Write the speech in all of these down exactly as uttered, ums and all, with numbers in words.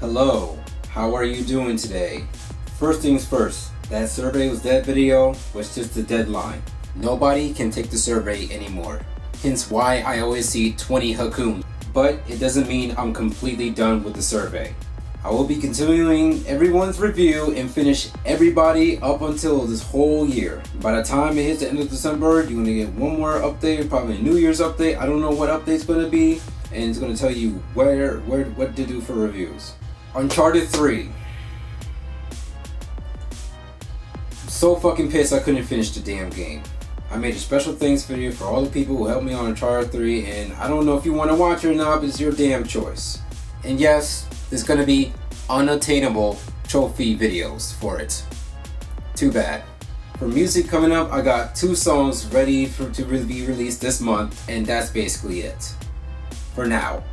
Hello, how are you doing today? First things first, that survey was dead video was just a deadline. Nobody can take the survey anymore. Hence why I always see twenty Hakun. But it doesn't mean I'm completely done with the survey. I will be continuing everyone's review and finish everybody up until this whole year. By the time it hits the end of December, you're gonna get one more update, probably a New Year's update. I don't know what update's gonna be, and it's gonna tell you where, where, what to do for reviews. Uncharted three. I'm so fucking pissed I couldn't finish the damn game. I made a special thanks video for all the people who helped me on Uncharted three, and I don't know if you want to watch it or not, but it's your damn choice. And yes, there's going to be unattainable trophy videos for it. Too bad. For music coming up, I got two songs ready for, to be released this month, and that's basically it. For now.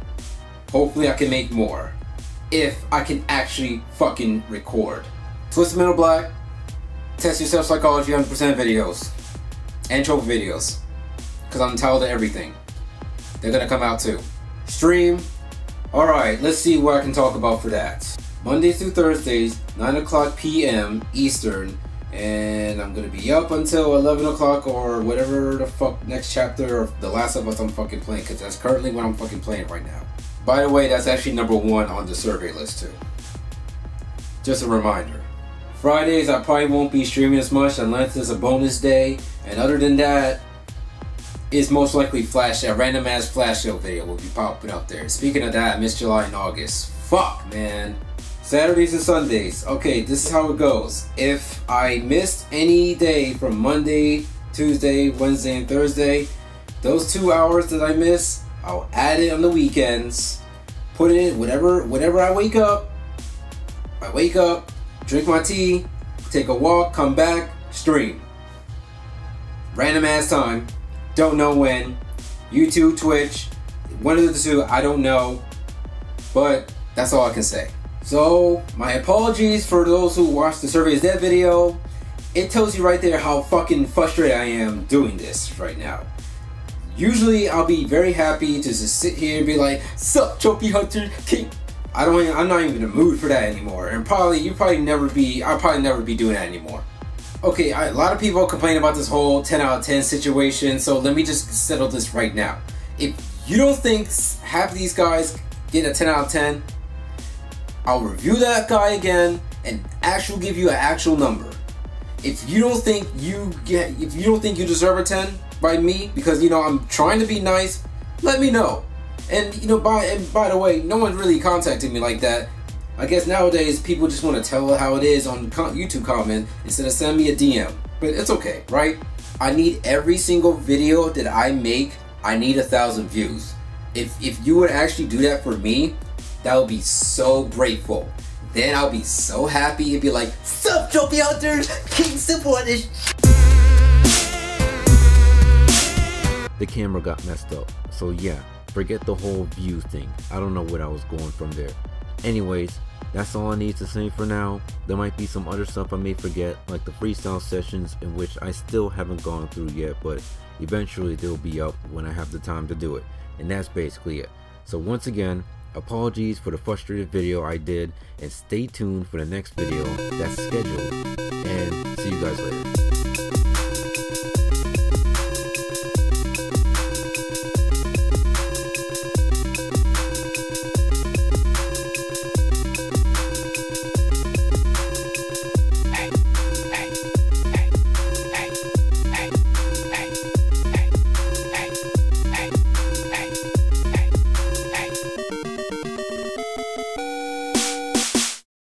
Hopefully I can make more. If I can actually fucking record. Twisted Metal Black, Test Yourself Psychology one hundred percent videos. And trophy videos, because I'm tired of everything. They're gonna come out too. Stream. Alright, let's see what I can talk about for that. Mondays through Thursdays, nine o'clock P M Eastern, and I'm gonna be up until eleven o'clock or whatever the fuck next chapter of The Last of Us I'm fucking playing, because that's currently what I'm fucking playing right now. By the way, that's actually number one on the survey list too. Just a reminder. Fridays, I probably won't be streaming as much unless there's a bonus day, and other than that, it's most likely flash a random ass flash sale video will be popping up there. Speaking of that, I missed July and August. Fuck, man. Saturdays and Sundays. Okay, this is how it goes. If I missed any day from Monday, Tuesday, Wednesday, and Thursday, those two hours that I miss, I'll add it on the weekends. Put it in whatever whenever I wake up. I wake up. Drink my tea, take a walk, come back, stream. Random ass time, don't know when. YouTube, Twitch, one of the two, I don't know, but that's all I can say. So, my apologies for those who watched the Survey Is Dead video. It tells you right there how fucking frustrated I am doing this right now. Usually, I'll be very happy to just sit here and be like, sup, trophy hunter, king. I don't even, I'm not even in the mood for that anymore, and probably you probably never be I'll probably never be doing that anymore. Okay, I, a lot of people complain about this whole ten out of ten situation, so let me just settle this right now. If you don't think half of these guys get a ten out of ten, I'll review that guy again and actually give you an actual number. If you don't think you get if you don't think you deserve a ten by me, because you know I'm trying to be nice, let me know. And you know, by and by the way, no one really contacted me like that. I guess nowadays people just want to tell how it is on YouTube comment instead of send me a D M. But it's okay, right? I need every single video that I make. I need a thousand views. If if you would actually do that for me, that would be so grateful. Then I'll be so happy and be like, "Sup, trophy hunters, King Simple on this." The camera got messed up, so yeah. Forget the whole view thing. I don't know what I was going from there. Anyways, that's all I need to say for now. There might be some other stuff I may forget, like the freestyle sessions, in which I still haven't gone through yet, but eventually they'll be up when I have the time to do it. And that's basically it. So once again, apologies for the frustrated video I did, and stay tuned for the next video that's scheduled. And see you guys later.